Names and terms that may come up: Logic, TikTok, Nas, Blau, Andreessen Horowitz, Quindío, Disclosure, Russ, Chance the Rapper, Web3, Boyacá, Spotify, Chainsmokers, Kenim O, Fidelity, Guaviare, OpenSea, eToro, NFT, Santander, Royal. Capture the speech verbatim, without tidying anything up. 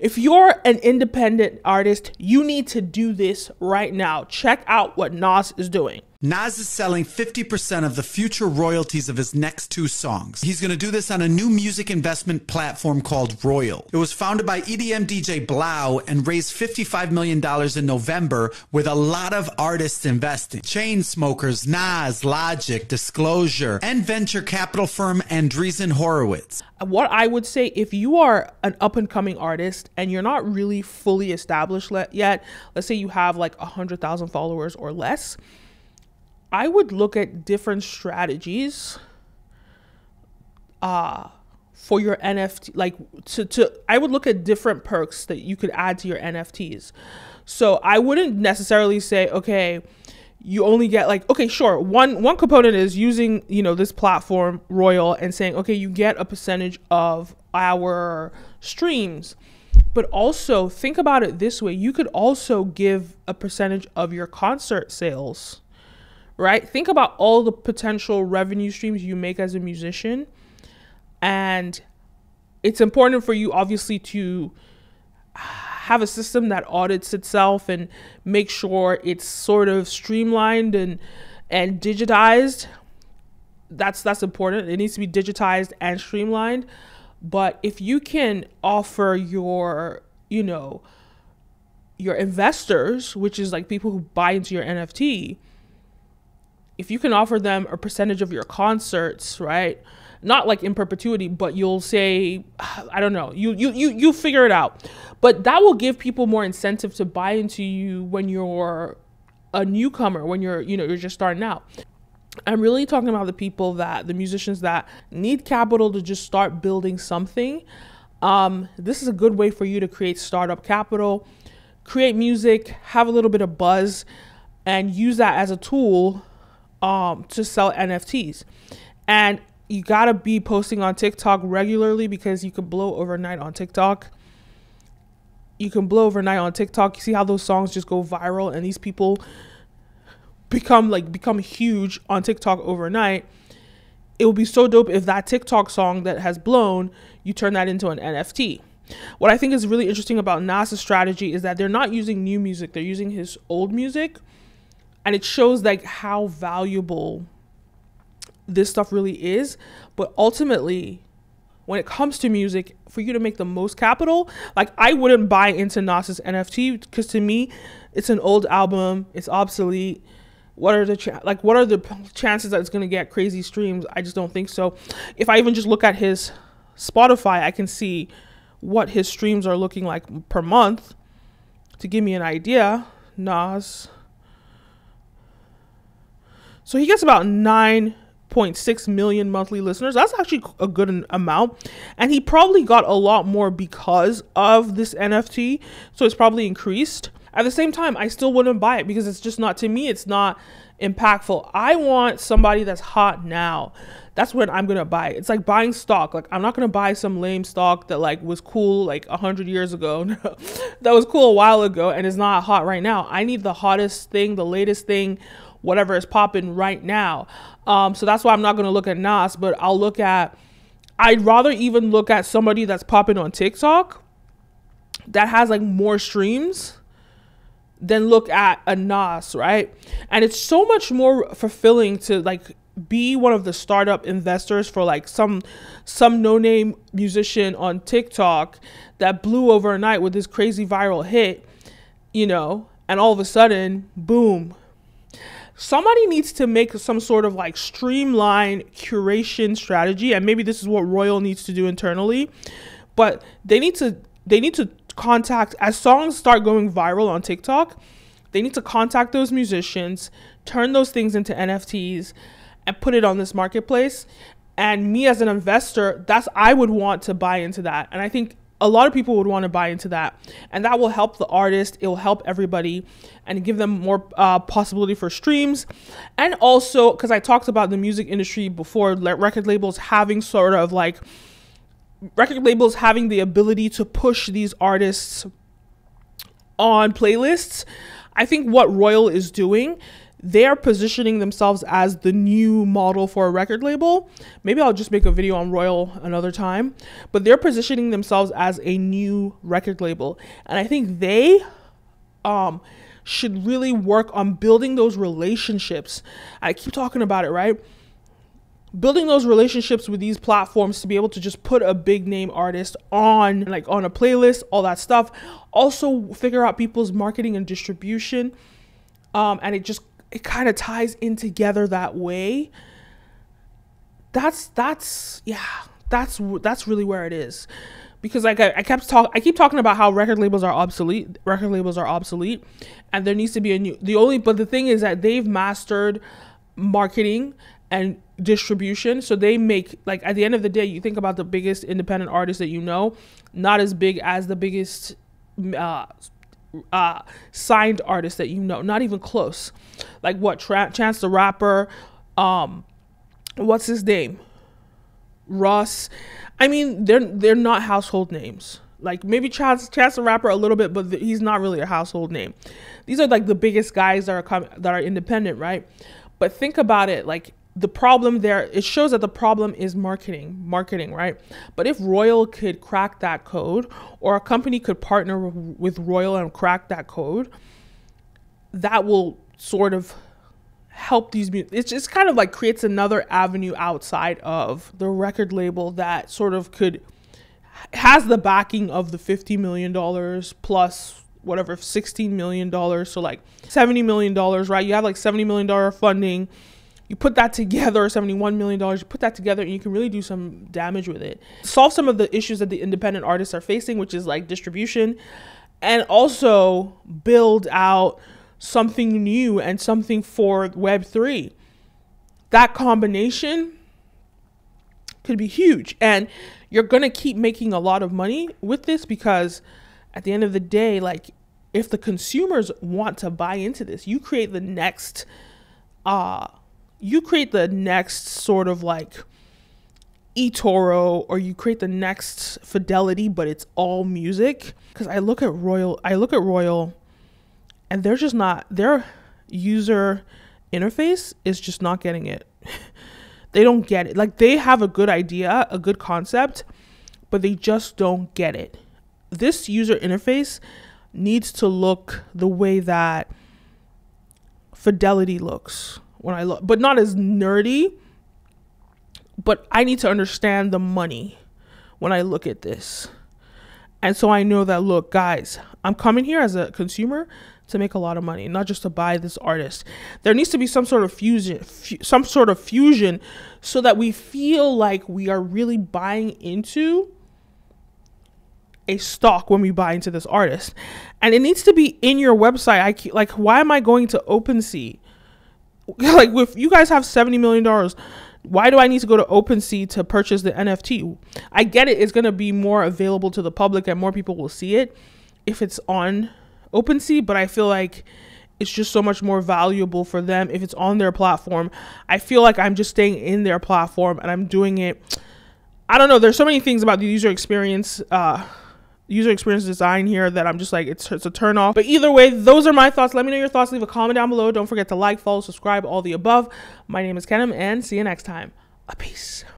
If you're an independent artist, you need to do this right now. Check out what Nas is doing. Nas is selling fifty percent of the future royalties of his next two songs. He's going to do this on a new music investment platform called Royal. It was founded by E D M D J Blau and raised fifty-five million dollars in November with a lot of artists investing. Chainsmokers, Nas, Logic, Disclosure, and venture capital firm Andreessen Horowitz. What I would say, if you are an up-and-coming artist and you're not really fully established yet, let's say you have like one hundred thousand followers or less, I would look at different strategies uh, for your N F T, like to, to, I would look at different perks that you could add to your N F Ts. So I wouldn't necessarily say, okay, you only get like, okay, sure. One, one component is using, you know, this platform Royal and saying, okay, you get a percentage of our streams, but also think about it this way. You could also give a percentage of your concert sales. Right? Think about all the potential revenue streams you make as a musician. And it's important for you, obviously, to have a system that audits itself and make sure it's sort of streamlined and, and digitized. That's, that's important. It needs to be digitized and streamlined. But if you can offer your, you know, your investors, which is like people who buy into your N F T, if you can offer them a percentage of your concerts, right? Not like in perpetuity, but you'll say, I don't know, you, you, you, you figure it out. But that will give people more incentive to buy into you when you're a newcomer, when you're, you know, you're just starting out. I'm really talking about the people that, the musicians that need capital to just start building something. Um, this is a good way for you to create startup capital, create music, have a little bit of buzz, and use that as a tool Um, to sell N F Ts. And you gotta be posting on TikTok regularly because you can blow overnight on TikTok. You can blow overnight on TikTok. You see how those songs just go viral and these people become like become huge on TikTok overnight. It would be so dope if that TikTok song that has blown, you turn that into an N F T. What I think is really interesting about Nas's strategy is that they're not using new music. They're using his old music. And it shows like how valuable this stuff really is. But ultimately, when it comes to music, for you to make the most capital, like I wouldn't buy into Nas's N F T because to me, it's an old album. It's obsolete. What are the cha like? What are the chances that it's going to get crazy streams? I just don't think so. If I even just look at his Spotify, I can see what his streams are looking like per month to give me an idea. Nas. So he gets about nine point six million monthly listeners. That's actually a good amount. And he probably got a lot more because of this N F T. So it's probably increased. At the same time, I still wouldn't buy it because it's just not, to me, it's not impactful. I want somebody that's hot now. That's when I'm going to buy it. It's like buying stock. Like I'm not going to buy some lame stock that like was cool like a hundred years ago. That was cool a while ago and is not hot right now. I need the hottest thing, the latest thing, whatever is popping right now. Um, so that's why I'm not going to look at Nas, but I'll look at, I'd rather even look at somebody that's popping on TikTok that has like more streams than look at a Nas, right? And it's so much more fulfilling to like be one of the startup investors for like some, some no-name musician on TikTok that blew overnight with this crazy viral hit, you know, and all of a sudden, boom. Somebody needs to make some sort of like streamlined curation strategy. And maybe this is what Royal needs to do internally, but they need to, they need to contact, as songs start going viral on TikTok, they need to contact those musicians, turn those things into N F Ts and put it on this marketplace. And me as an investor, that's, I would want to buy into that. And I think a lot of people would want to buy into that, and that will help the artist. It will help everybody and give them more uh, possibility for streams. And also, because I talked about the music industry before, like record labels having sort of like record labels having the ability to push these artists on playlists. I think what Royal is doing, they are positioning themselves as the new model for a record label. Maybe I'll just make a video on Royal another time, but they're positioning themselves as a new record label. And I think they um, should really work on building those relationships. I keep talking about it, right? Building those relationships with these platforms to be able to just put a big name artist on, like on a playlist, all that stuff. Also figure out people's marketing and distribution. Um, and it just, it kind of ties in together that way. That's, that's, yeah, that's, that's really where it is. Because like I, I kept talk, I keep talking about how record labels are obsolete, record labels are obsolete. And there needs to be a new, the only, but the thing is that they've mastered marketing and distribution. So they make, like, at the end of the day, you think about the biggest independent artists that you know, not as big as the biggest uh, uh, signed artists that you know, not even close. Like what, Tra Chance the Rapper, um, what's his name? Russ. I mean, they're, they're not household names. Like maybe Chance, Chance the Rapper a little bit, but the, he's not really a household name. These are like the biggest guys that are, com that are independent, right? But think about it, like, the problem there, it shows that the problem is marketing, marketing, right? But if Royal could crack that code, or a company could partner with Royal and crack that code, that will sort of help these, it's just kind of like creates another avenue outside of the record label that sort of could, has the backing of the fifty million dollars plus whatever, sixteen million dollars. So like seventy million dollars, right? You have like seventy million dollars funding. You put that together, seventy-one million dollars, you put that together and you can really do some damage with it. Solve some of the issues that the independent artists are facing, which is like distribution, and also build out something new and something for Web three. That combination could be huge. And you're going to keep making a lot of money with this because at the end of the day, like if the consumers want to buy into this, you create the next... Uh, you create the next sort of like eToro, or you create the next Fidelity, but it's all music. Cause I look at Royal, I look at Royal and they're just not, their user interface is just not getting it. They don't get it. Like they have a good idea, a good concept, but they just don't get it. This user interface needs to look the way that Fidelity looks. When I look, but not as nerdy, but I need to understand the money when I look at this. And so I know that, look, guys, I'm coming here as a consumer to make a lot of money, not just to buy this artist. There needs to be some sort of fusion, fu some sort of fusion so that we feel like we are really buying into a stock when we buy into this artist. And it needs to be in your website. I keep, like, why am I going to OpenSea? Like, if you guys have seventy million dollars, why do I need to go to OpenSea to purchase the N F T? I get it. It's going to be more available to the public and more people will see it if it's on OpenSea. But I feel like it's just so much more valuable for them if it's on their platform. I feel like I'm just staying in their platform and I'm doing it. I don't know. There's so many things about the user experience, uh, user experience design here that I'm just like, it's, it's a turn off. But either way, those are my thoughts. Let me know your thoughts. Leave a comment down below. Don't forget to like, follow, subscribe, all the above. My name is Kenim, and see you next time. A peace.